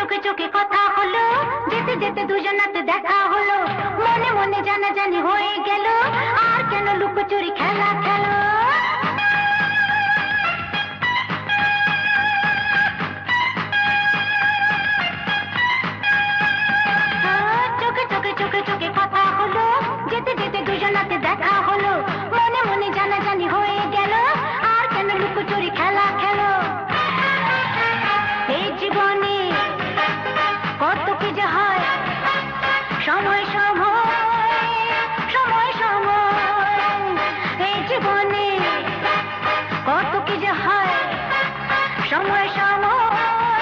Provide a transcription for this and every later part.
চোখে চোখে কথা হলো, যেতে যেতে দুজনাতে দেখা হলো, মনে মনে জানাজানি হয়ে গেল, আর কেন লুকোচুরি খেলা খেলো। চোখে চোখে চোখে চোখে কথা হলো, যেতে যেতে দুজনাতে দেখা হলো, মনে মনে জানাজানি হয়ে গেল, আর কেন লুকোচুরি খেলা খেলো। জীবনে কত কি যে হয়, সময় সময় সময় সময়,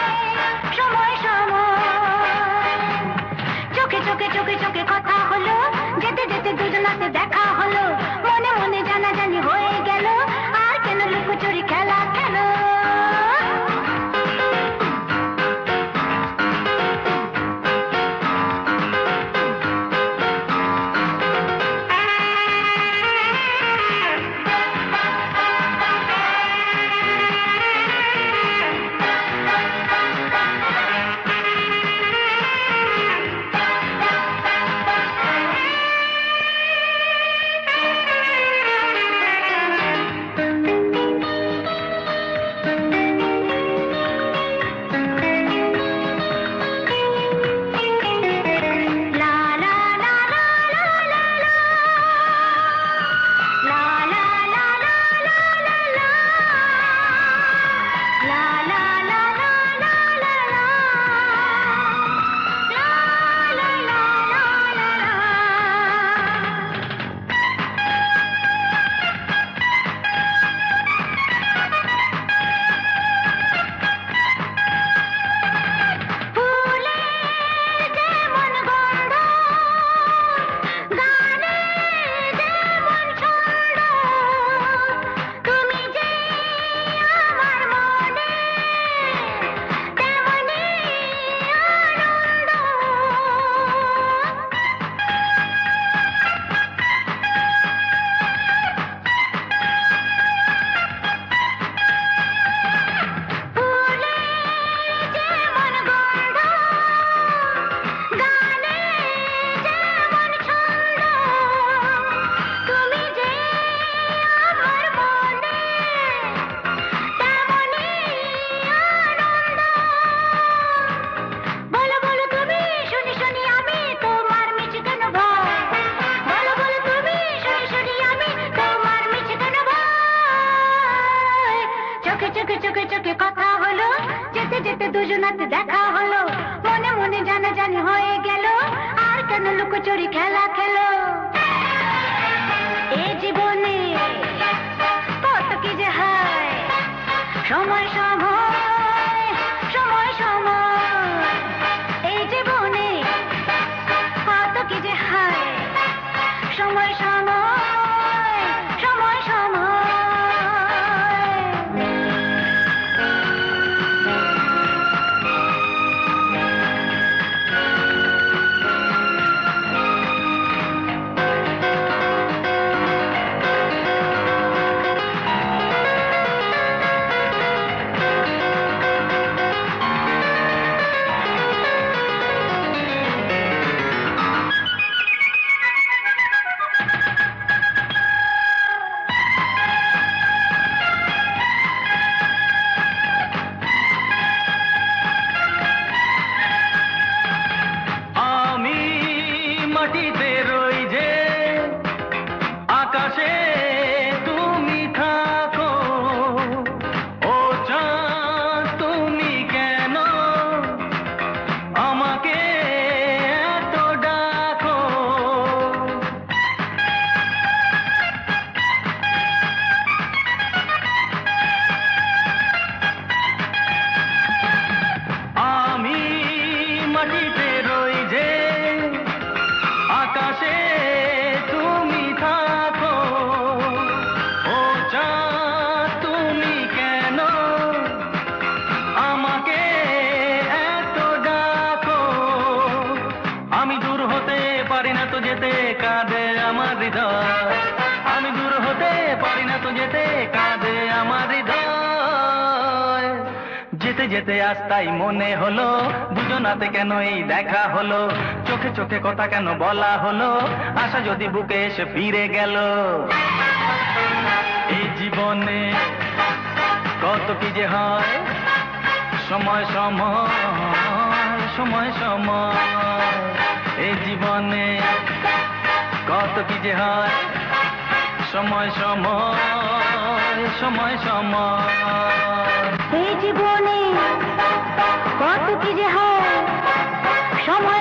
এই জীবনে কত কি যে হয়, সময় সময় সময় সময়। চোখে চোখে চোখে চোখে কথা হলো, যেতে যেতে দুজনাতে দেখা হলো, মনে মনে জানাজানি হয়ে গেল, আর কেন লুকোচুরি খেলা খেলো। চোখে চোখে চোখে কথা হলো, যেতে যেতে দুজনাতে দেখা হলো, মনে মনে জানাজানি হয়ে গেল, আর কেন লুকোচুরি খেলা খেলো। এই জীবনে কত কি যে হয়, সময় সময় সময় সময়, এই জীবনে কত কি যে হয়, সময় সময়। যেতে আজ তাই মনে হলো দুজনাতে কেন এই দেখা হলো, চোখে চোখে কথা কেন বলা হলো, আশা যদি বুকে এসে ফিরে গেল। এই জীবনে কত কি যে হয়, সময় সময় সময় সময়, এই জীবনে কত কি যে হয়, সময় সময় সময় সময়, এই জীবনে কত কি যে হয় সময়।